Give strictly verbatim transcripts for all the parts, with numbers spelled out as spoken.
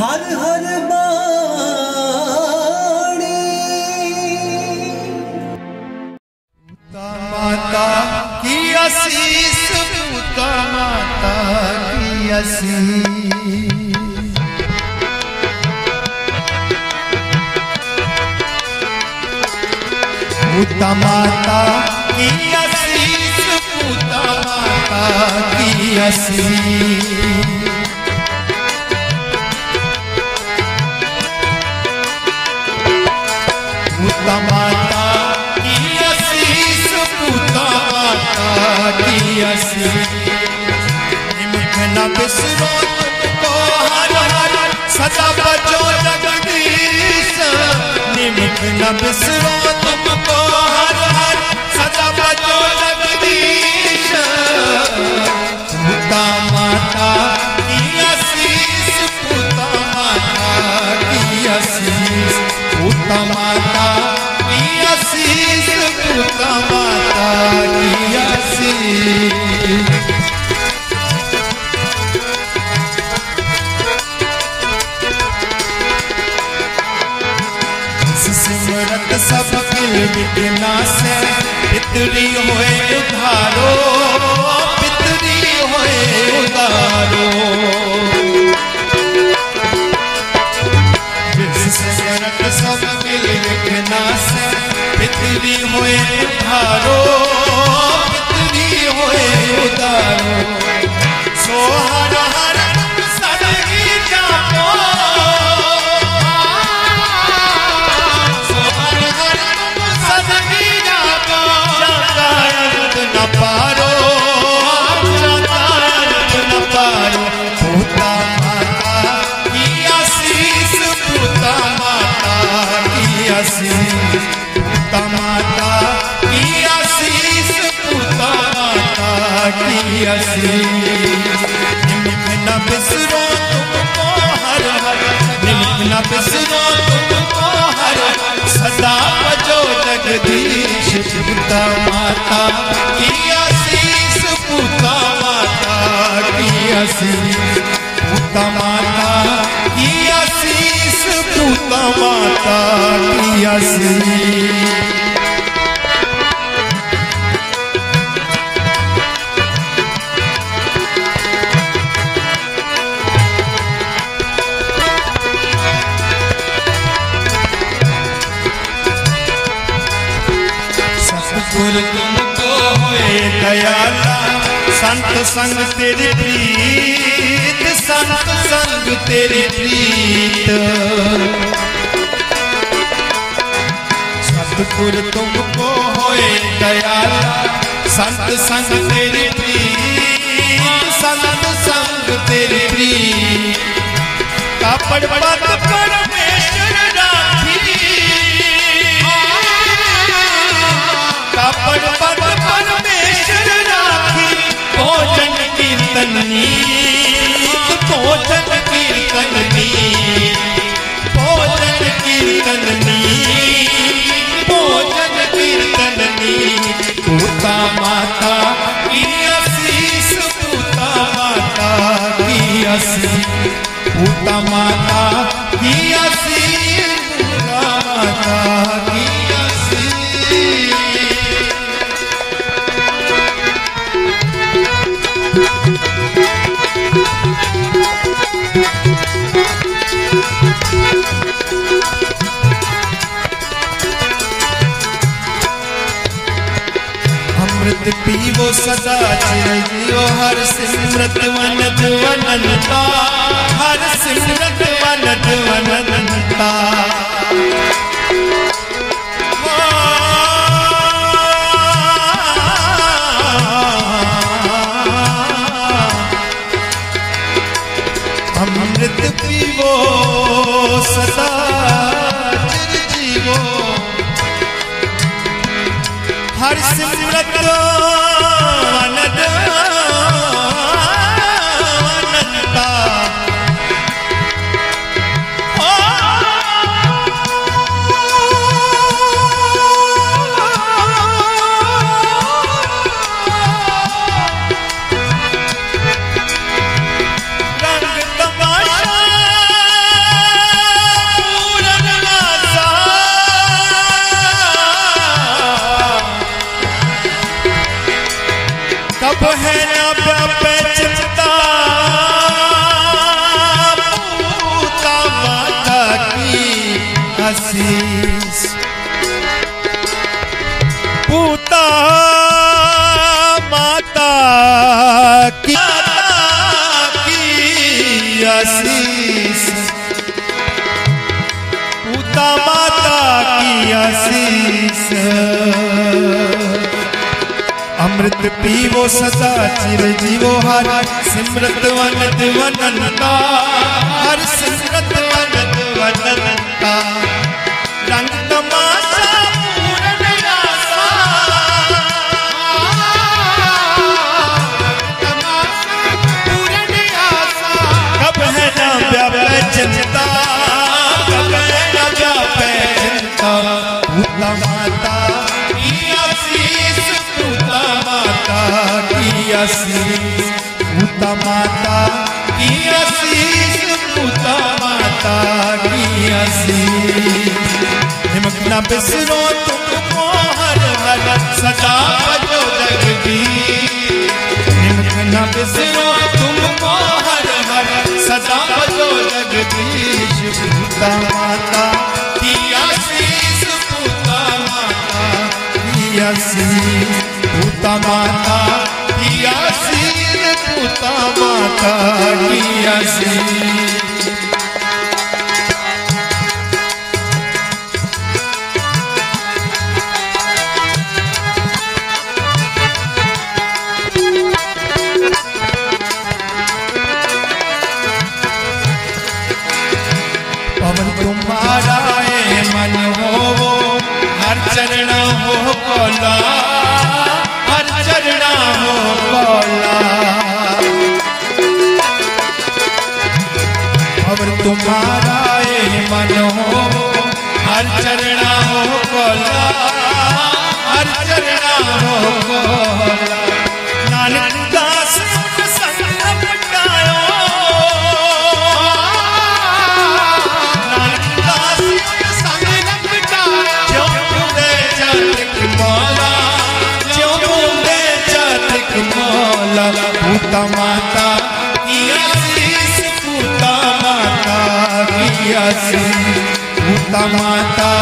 हर हर बाणी। पोता माता की असीस, पोता माता की असीस। पोता माता की असीस, पोता माता की असीस। पोता माता की असीस, पोता माता की असीस। मिठना बिसरो तुमको हर हर, सदा बजो जगदीश। मिठना बिसरो तुमको हर हर, सदा बजो जगदीश। पोता माता की असीस, पोता माता की असीस। पोता माता पोता माता की असीस। सिमरत सब गिल मिटना से, पितरी होए उधारो। पितरी होए उधारो। सिमरत सब गिल मिटना से, पितरी होए उधारो। पितरी होए उधारो। सो हर हर सदगी जापो। सो हर हर सदगी जापो। जाता अर्थ न पारो, जाता अर्थ न पारो। पोता माता की आसीस, पोता माता की आसीस। पोता माता की आसीस, पोता माता की आसीस। मिठना बिसरो तुमको हर हर, मिठना बिसरो तुमको हर हर, सदा बजो जगदीश। पोता माता की आसीस, पोता माता की आसीस। पोता माता की आसीस, पोता माता की आसीस। तुमको होए दयाला, संत संग तेरे प्रीत। संत संग तेरे प्रीत। सतगुरु तुमको होए दयाला, संत संग तेरे प्रीत। संत संग तेरे प्रीत। कापड़ पद परमेश्वर राखी। कापड़ पद परमेश्वर राखी। भोजन कीर्तन नीत। भोजन कीर्तन नीत। भोजन कीर्तन नीत। भोजन कीर्तन नीत। पोता माता की आसीस, पोता माता की आसीस। पोता माता की आसीस, पोता माता की आसीस। पीवो सदा चिर जियो, हर सिमरत वनत वननता। हर सिमरत वनत वननता। अमृत पीवो सदा चिर जियो, हर सिमरत आसीस, पूता माता की आसीस। अमृत पीवो सदा चिर जीवो हर, सिमरत वनद वननता हर, सिमरत वनद वननता। रंग तमाशा पूर्ण निराशा, रंग तमाशा पूर्ण निराशा। कब है ना व्यापै चिंता, कब है ना व्यापै चिंता। पूता माता की आसीस, पूता माता की आसीस, पूता माता की आसीस, पूता माता की आसीस। हिम्मत न बिसरो तुमको हर हर, सदा बजो जग गीत। हिम्मत न बिसरो तुमको हर हर, सदा बजो जग गीत। पूता माता की आसीस, पूता माता की आसीस, पूता माता की आसीस, पूता माता की आसीस। पवन तुम्हारा है मन हो वो, हर चरण हो कोला, हर चरण हो कोला। पवन तुम्हारा है मन हो वो, हर चरण हो कोला, हर चरण हो कोला। नानक दास पूता माता की आसीस, पूता माता की आसीस, पूता माता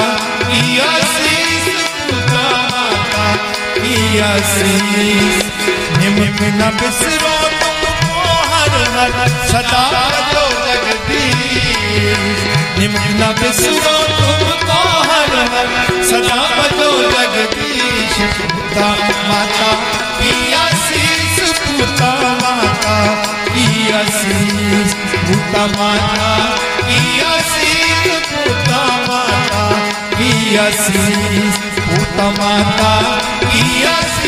की आसीस, पूता माता की आसीस। निमित न बिसरो तुमको हर हर, सदा बजो जगदीश। निमित न बिसरो तुमको हर हर, सदा बजो जगदीश। पूता माता की आसीस, पूता माता की आसीस, पूता माता की आसीस, पूता माता की आसीस, पूता माता की आसीस।